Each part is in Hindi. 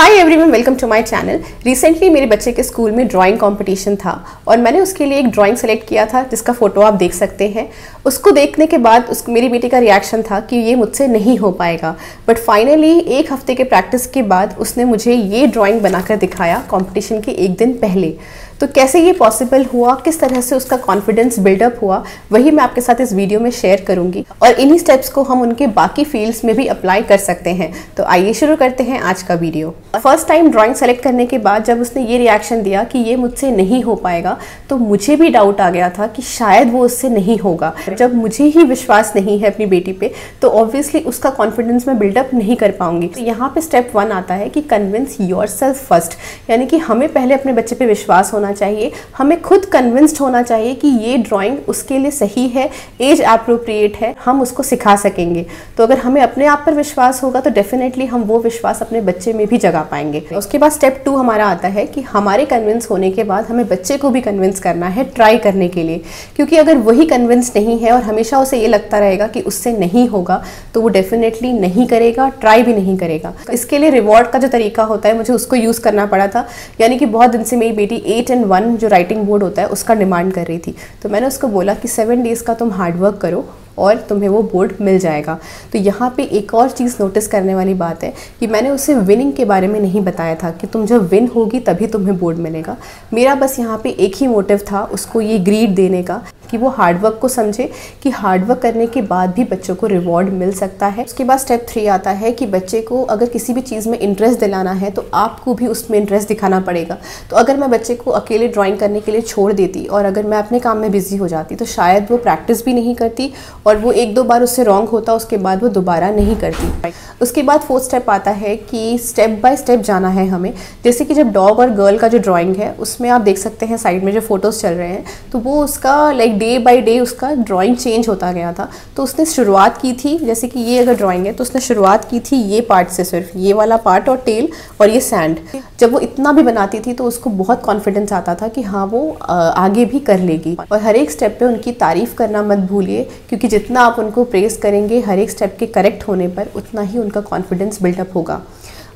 Hi everyone, welcome to my channel. Recently मेरे बच्चे के स्कूल में ड्राइंग कंपटीशन था और मैंने उसके लिए एक ड्राइंग सेलेक्ट किया था जिसका फ़ोटो आप देख सकते हैं। उसको देखने के बाद मेरी बेटी का रिएक्शन था कि ये मुझसे नहीं हो पाएगा, बट फाइनली एक हफ्ते के प्रैक्टिस के बाद उसने मुझे ये ड्राइंग बनाकर दिखाया कॉम्पिटिशन के एक दिन पहले। तो कैसे ये पॉसिबल हुआ, किस तरह से उसका कॉन्फिडेंस बिल्डअप हुआ, वही मैं आपके साथ इस वीडियो में शेयर करूंगी और इन्हीं स्टेप्स को हम उनके बाकी फील्ड्स में भी अप्लाई कर सकते हैं। तो आइए शुरू करते हैं आज का video. First time drawing select करने के बाद जब उसने ये रिएक्शन दिया कि ये मुझसे नहीं हो पाएगा, तो मुझे भी डाउट आ गया था कि शायद वो उससे नहीं होगा। जब मुझे ही विश्वास नहीं है अपनी बेटी पे, तो ऑब्वियसली उसका कॉन्फिडेंस मैं बिल्डअप नहीं कर पाऊंगी। तो यहाँ पे स्टेप 1 आता है कि कन्विंस योरसेल्फ फर्स्ट, यानी कि हमें पहले अपने बच्चे पे विश्वास होना चाहिए, हमें खुद कन्विंस्ड होना चाहिए कि ये ड्राइंग उसके लिए सही है, एज एप्रोप्रिएट है, हम उसको सिखा सकेंगे। तो अगर हमें अपने आप पर विश्वास होगा तो डेफिनेटली हम वो विश्वास अपने बच्चे में भी जगा पाएंगे। उसके बाद स्टेप 2 हमारा आता है कि हमारे कन्विंस होने के बाद हमें बच्चे को भी कन्विंस करना है ट्राई करने के लिए, क्योंकि अगर वही कन्विंस नहीं है और हमेशा उसे ये लगता रहेगा कि उससे नहीं होगा तो वो डेफिनेटली नहीं करेगा, ट्राई भी नहीं करेगा। इसके लिए रिवॉर्ड का जो तरीका होता है मुझे उसको यूज़ करना पड़ा था, यानी कि बहुत दिन से मेरी बेटी 8 और 1 जो राइटिंग बोर्ड होता है उसका डिमांड कर रही थी। तो मैंने उसको बोला कि 7 डेज़ का तुम हार्डवर्क करो और तुम्हें वो बोर्ड मिल जाएगा। तो यहाँ पे एक और चीज़ नोटिस करने वाली बात है कि मैंने उसे विनिंग के बारे में नहीं बताया था कि तुम जब विन होगी तभी तुम्हें बोर्ड मिलेगा। मेरा बस यहाँ पे एक ही मोटिव था, उसको ये ग्रीड देने का कि वो हार्डवर्क को समझे कि हार्डवर्क करने के बाद भी बच्चों को रिवॉर्ड मिल सकता है। उसके बाद स्टेप 3 आता है कि बच्चे को अगर किसी भी चीज़ में इंटरेस्ट दिलाना है तो आपको भी उसमें इंटरेस्ट दिखाना पड़ेगा। तो अगर मैं बच्चे को अकेले ड्राइंग करने के लिए छोड़ देती और अगर मैं अपने काम में बिजी हो जाती तो शायद वो प्रैक्टिस भी नहीं करती और वो 1-2 बार उससे रॉन्ग होता, उसके बाद वो दोबारा नहीं करती। उसके बाद 4th स्टेप आता है कि स्टेप बाय स्टेप जाना है हमें, जैसे कि जब डॉग और गर्ल का जो ड्राइंग है उसमें आप देख सकते हैं साइड में जो फोटोज़ चल रहे हैं, तो वो उसका लाइक डे बाय डे उसका ड्राइंग चेंज होता गया था। तो उसने शुरुआत की थी, जैसे कि ये अगर ड्राइंग है तो उसने शुरुआत की थी ये पार्ट से, सिर्फ ये वाला पार्ट और टेल और ये सैंड। जब वो इतना भी बनाती थी तो उसको बहुत कॉन्फिडेंस आता था कि हाँ वो आगे भी कर लेगी। और हर एक स्टेप पे उनकी तारीफ़ करना मत भूलिए, क्योंकि जितना आप उनको प्रेस करेंगे हर एक स्टेप के करेक्ट होने पर उतना ही उनका कॉन्फिडेंस बिल्डअप होगा।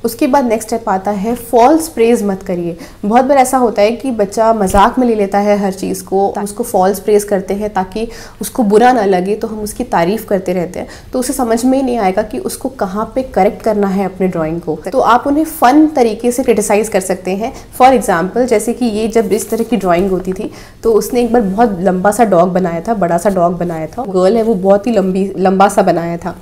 उसके बाद नेक्स्ट स्टेप आता है फॉल्स प्रेज मत करिए। बहुत बार ऐसा होता है कि बच्चा मजाक में ले लेता है हर चीज़ को, उसको फॉल्स प्रेज करते हैं ताकि उसको बुरा ना लगे, तो हम उसकी तारीफ़ करते रहते हैं तो उसे समझ में ही नहीं आएगा कि उसको कहाँ पे करेक्ट करना है अपने ड्राइंग को। तो आप उन्हें फ़न तरीके से क्रिटिसाइज़ कर सकते हैं। फॉर एग्जाम्पल, जैसे कि ये जब इस तरह की ड्राइंग होती थी तो उसने एक बार बहुत लंबा सा डॉग बनाया था, बड़ा सा डॉग बनाया था, गर्ल है वो बहुत ही लंबा सा बनाया था।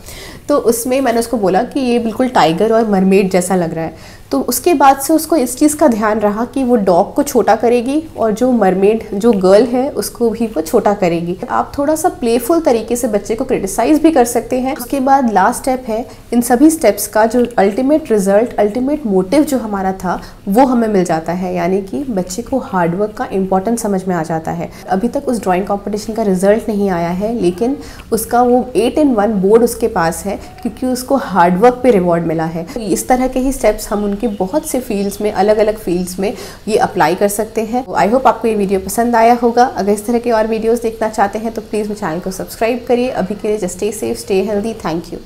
तो उसमें मैंने उसको बोला कि ये बिल्कुल टाइगर और मरमेड जैसा लग रहा है। तो उसके बाद से उसको इस चीज़ का ध्यान रहा कि वो डॉग को छोटा करेगी और जो मरमेड जो गर्ल है उसको भी वो छोटा करेगी। आप थोड़ा सा प्लेफुल तरीके से बच्चे को क्रिटिसाइज़ भी कर सकते हैं। उसके बाद लास्ट स्टेप है, इन सभी स्टेप्स का जो अल्टीमेट रिजल्ट, अल्टीमेट मोटिव जो हमारा था वो हमें मिल जाता है, यानी कि बच्चे को हार्डवर्क का इम्पोर्टेंस समझ में आ जाता है। अभी तक उस ड्राइंग कॉम्पिटिशन का रिजल्ट नहीं आया है, लेकिन उसका वो 8 और 1 बोर्ड उसके पास है क्योंकि उसको हार्डवर्क पर रिवॉर्ड मिला है। इस तरह के ही स्टेप्स हम कि बहुत से फील्ड्स में, अलग अलग फील्ड्स में ये अप्लाई कर सकते हैं। आई होप आपको ये वीडियो पसंद आया होगा। अगर इस तरह के और वीडियोस देखना चाहते हैं तो प्लीज़ मेरे चैनल को सब्सक्राइब करिए। अभी के लिए just stay safe, stay healthy. Thank you.